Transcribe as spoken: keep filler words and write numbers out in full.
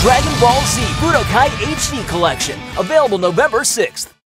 Dragon Ball Z Budokai H D Collection, available November sixth.